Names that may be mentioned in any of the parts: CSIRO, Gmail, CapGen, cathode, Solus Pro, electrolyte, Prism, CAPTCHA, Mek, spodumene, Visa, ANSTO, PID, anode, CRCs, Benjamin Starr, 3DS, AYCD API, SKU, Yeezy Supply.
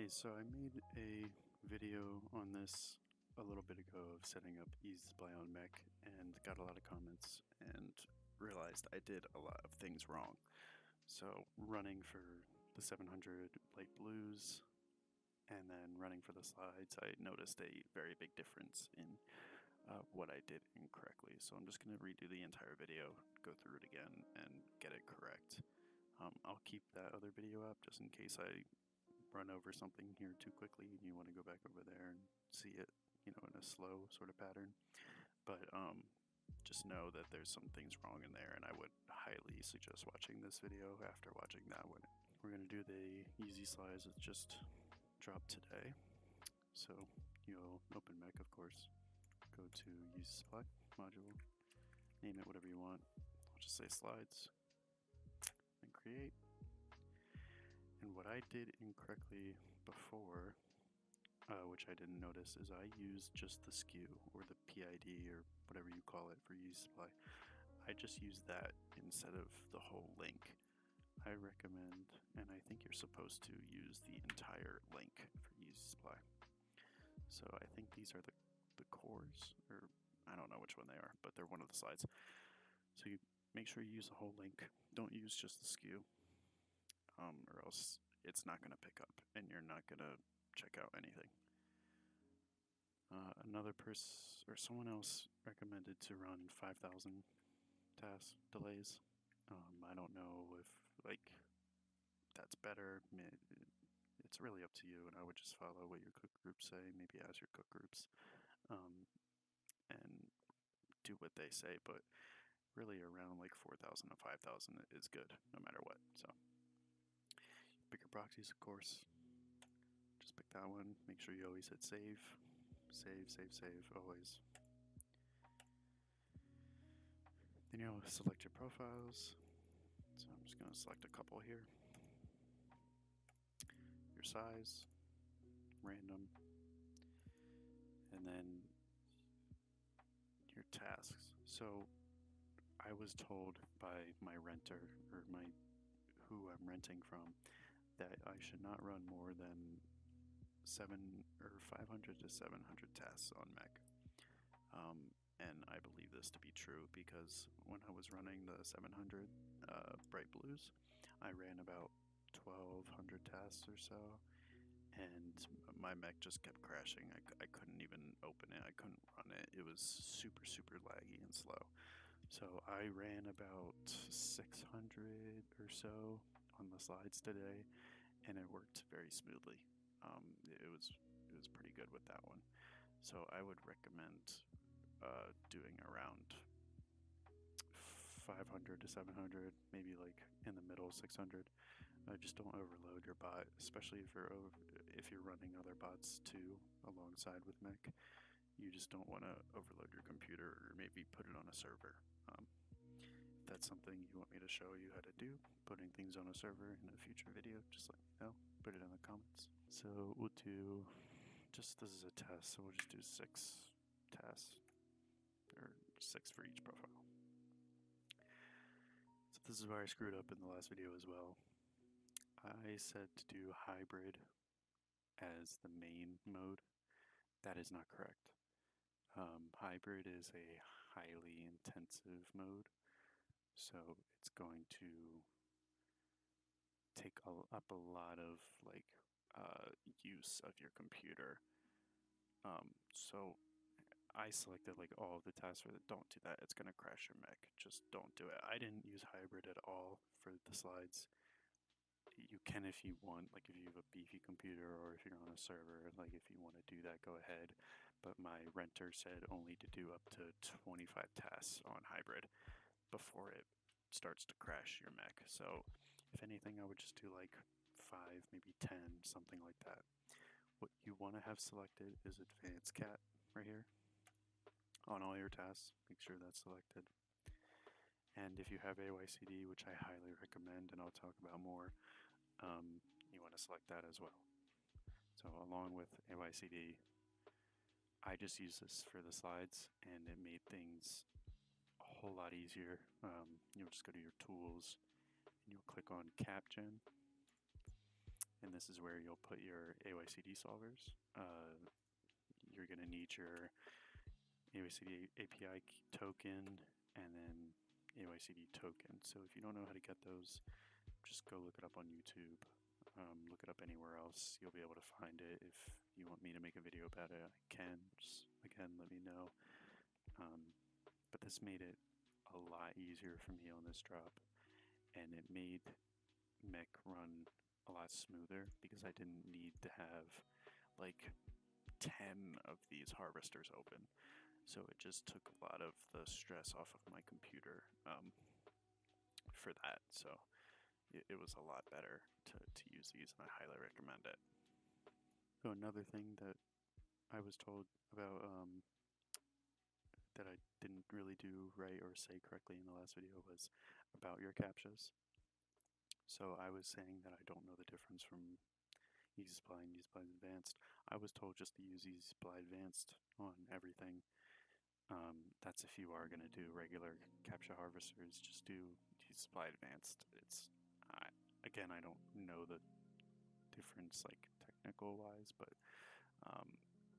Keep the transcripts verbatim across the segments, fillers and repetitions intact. Hey, so I made a video on this a little bit ago of setting up Yeezy Supply on Mek and got a lot of comments and realized I did a lot of things wrong. So running for the seven hundred light blues and then running for the slides, I noticed a very big difference in uh, what I did incorrectly. So I'm just going to redo the entire video, go through it again and get it correct. Um, I'll keep that other video up just in case I run over something here too quickly and you want to go back over there and see it, you know, in a slow sort of pattern. But um, just know that there's some things wrong in there, and I would highly suggest watching this video after watching that one. We're going to do the Yeezy slides that just dropped today. So you'll open Mek, of course, go to Yeezy Supply module, name it whatever you want. I'll just say slides and create. And what I did incorrectly before, uh, which I didn't notice, is I used just the S K U or the P I D or whatever you call it for Yeezy Supply. I just used that instead of the whole link. I recommend, and I think you're supposed to use the entire link for Yeezy Supply. So I think these are the, the cores, or I don't know which one they are, but they're one of the slides. So you make sure you use the whole link. Don't use just the S K U. Um, or else it's not going to pick up and you're not going to check out anything. Uh, another person or someone else recommended to run five thousand task delays. Um, I don't know if like that's better. It's really up to you, and I would just follow what your cook groups say, maybe ask your cook groups um, and do what they say, but really around like four thousand to five thousand is good no matter what. So pick your proxies, of course, just pick that one. Make sure you always hit save, save, save, save, always. Then you'll select your profiles. So I'm just going to select a couple here. Your size, random, and then your tasks. So I was told by my renter or my who I'm renting from that I should not run more than seven or five hundred to seven hundred tasks on Mek. Um, and I believe this to be true because when I was running the seven hundred uh, bright blues, I ran about twelve hundred tasks or so, and my Mek just kept crashing. I, I couldn't even open it. I couldn't run it. It was super, super laggy and slow. So I ran about six hundred or so on the slides today, and it worked very smoothly. Um, it was it was pretty good with that one. So I would recommend uh, doing around five hundred to seven hundred, maybe like in the middle six hundred. Uh, just don't overload your bot, especially if you're over, if you're running other bots too alongside with Mek. You just don't want to overload your computer or maybe put it on a server. Um, if that's something you want me to show you how to do, putting things on a server in a future video, just let me know. Put it in the comments. So we'll do, just this is a test, so we'll just do six tasks, or six for each profile. So this is where I screwed up in the last video as well. I said to do hybrid as the main mode. That is not correct. Um, hybrid is a highly intensive mode, so it's going to take a, up a lot of like uh, use of your computer. Um, so I selected like all of the tasks for that. Don't do that. It's going to crash your Mek. Just don't do it. I didn't use hybrid at all for the slides. You can if you want, like if you have a beefy computer or if you're on a server, like if you want to do that, go ahead. But my renter said only to do up to twenty-five tasks on hybrid before it starts to crash your Mek. So if anything, I would just do like five, maybe ten, something like that. What you want to have selected is advanced cat right here on all your tasks. Make sure that's selected. And if you have A Y C D, which I highly recommend, and I'll talk about more, um, you want to select that as well. So along with A Y C D, I just use this for the slides, and it made things a whole lot easier. Um, you'll just go to your tools, and you'll click on CapGen, and this is where you'll put your A Y C D solvers. Uh, you're going to need your A Y C D A P I token and then A Y C D token. So if you don't know how to get those, just go look it up on YouTube. Um, look it up anywhere else. You'll be able to find it. If you want me to make a video about it, I can. Just, again, let me know. Um, but this made it a lot easier for me on this drop, and it made Mek run a lot smoother because I didn't need to have like ten of these harvesters open. So it just took a lot of the stress off of my computer um, for that. So it, it was a lot better to, to use these, and I highly recommend it. So another thing that I was told about um, that I didn't really do right or say correctly in the last video was about your CAPTCHAs. So I was saying that I don't know the difference from Yeezy Supply and Yeezy Supply Advanced. I was told just to use Yeezy Supply Advanced on everything. Um, that's if you are going to do regular CAPTCHA harvesters, just do Yeezy Supply Advanced. It's I, again, I don't know the difference like technical wise, but um,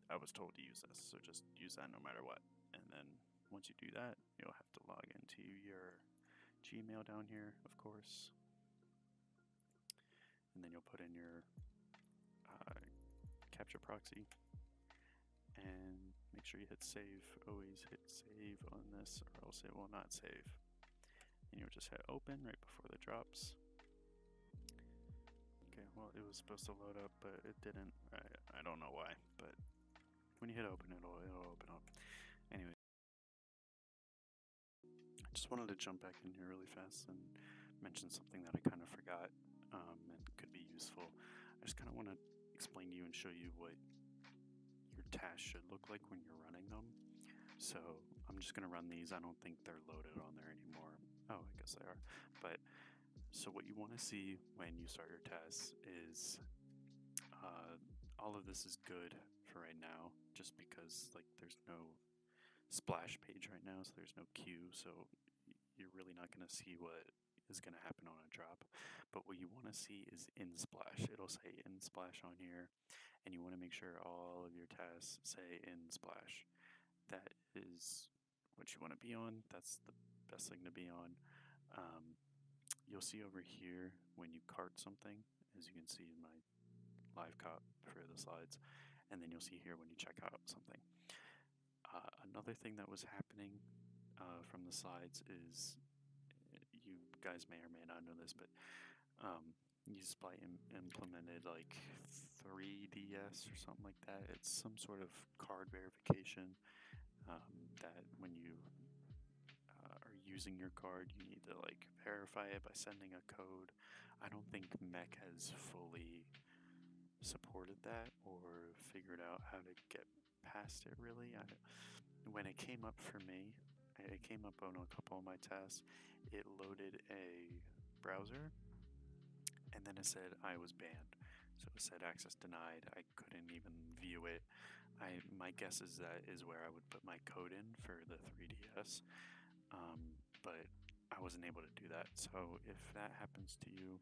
I was told to use this, so just use that no matter what. And then once you do that, you'll have to log into your Gmail down here, of course, and then you'll put in your uh, CAPTCHA proxy and make sure you hit save. Always hit save on this or else it will not save. And you'll just hit open right before the drops. Okay, well, it was supposed to load up, but it didn't. I, I don't know why, but when you hit open, it'll, it'll open up. Anyway, I just wanted to jump back in here really fast and mention something that I kind of forgot um, and could be useful. I just kind of want to explain to you and show you what your tasks should look like when you're running them. So I'm just going to run these. I don't think they're loaded on there anymore. Oh, I guess they are. But so what you want to see when you start your tasks is uh, all of this is good for right now, just because like there's no splash page right now, so there's no queue, so you're really not going to see what is going to happen on a drop. But what you want to see is in splash. It'll say in splash on here, and you want to make sure all of your tasks say in splash. That is what you want to be on. That's the best thing to be on. Um, you'll see over here when you cart something, as you can see in my live cop for the slides, and then you'll see here when you check out something. Uh, another thing that was happening uh, from the slides is, you guys may or may not know this, but um, Yeezy Supply im implemented like three D S or something like that. It's some sort of card verification um, that when you uh, are using your card, you need to like verify it by sending a code. I don't think Mek has fully supported that or figured out how to get past it really. I, when it came up for me, it came up on a couple of my tasks. It loaded a browser and then it said I was banned. So it said access denied. I couldn't even view it. I my guess is that is where I would put my code in for the three D S, um, but I wasn't able to do that. So if that happens to you,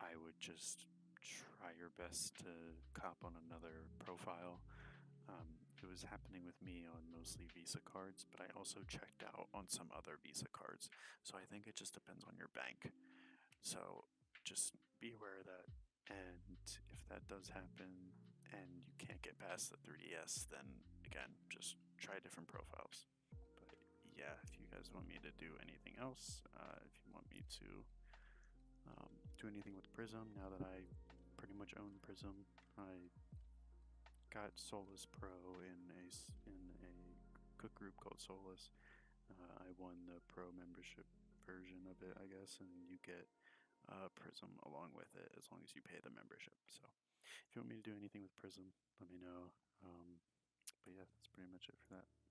I would just try your best to cop on another profile. Um, it was happening with me on mostly Visa cards, but I also checked out on some other Visa cards. So I think it just depends on your bank. So just be aware of that. And if that does happen and you can't get past the three D S, then again, just try different profiles. But yeah, if you guys want me to do anything else, uh, if you want me to um, do anything with Prism, now that I pretty much own Prism, I got Solus Pro in a, in a cook group called Solus. Uh, I won the pro membership version of it, I guess, and you get uh, Prism along with it as long as you pay the membership. So if you want me to do anything with Prism, let me know. Um, but yeah, that's pretty much it for that.